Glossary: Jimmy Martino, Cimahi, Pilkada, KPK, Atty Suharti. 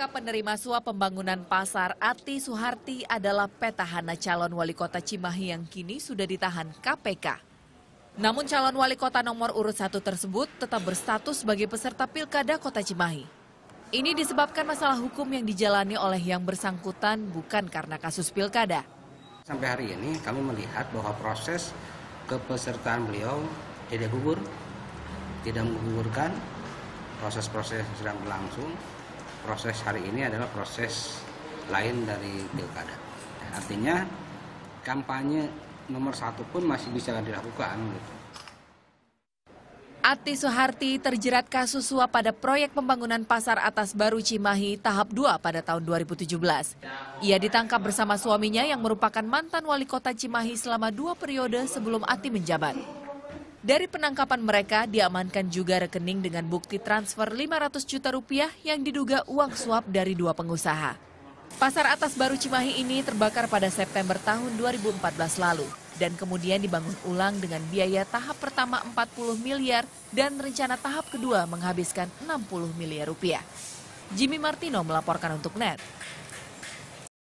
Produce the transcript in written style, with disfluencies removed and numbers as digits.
Kakak penerima suap pembangunan pasar Atty Suharti adalah petahana calon wali kota Cimahi yang kini sudah ditahan KPK. Namun calon wali kota nomor urut 1 tersebut tetap berstatus sebagai peserta Pilkada Kota Cimahi. Ini disebabkan masalah hukum yang dijalani oleh yang bersangkutan bukan karena kasus Pilkada. Sampai hari ini kami melihat bahwa proses kepesertaan beliau tidak gugur, tidak menggugurkan proses-proses yang sedang berlangsung. Proses hari ini adalah proses lain dari Pilkada. Artinya kampanye nomor 1 pun masih bisa dilakukan. Atty Suharti terjerat kasus suap pada proyek pembangunan pasar atas baru Cimahi tahap 2 pada tahun 2017. Ia ditangkap bersama suaminya yang merupakan mantan wali kota Cimahi selama 2 periode sebelum Atty menjabat. Dari penangkapan mereka, diamankan juga rekening dengan bukti transfer Rp500 juta yang diduga uang suap dari 2 pengusaha. Pasar atas baru Cimahi ini terbakar pada September tahun 2014 lalu dan kemudian dibangun ulang dengan biaya tahap pertama 40 miliar dan rencana tahap kedua menghabiskan Rp60 miliar. Jimmy Martino melaporkan untuk NET.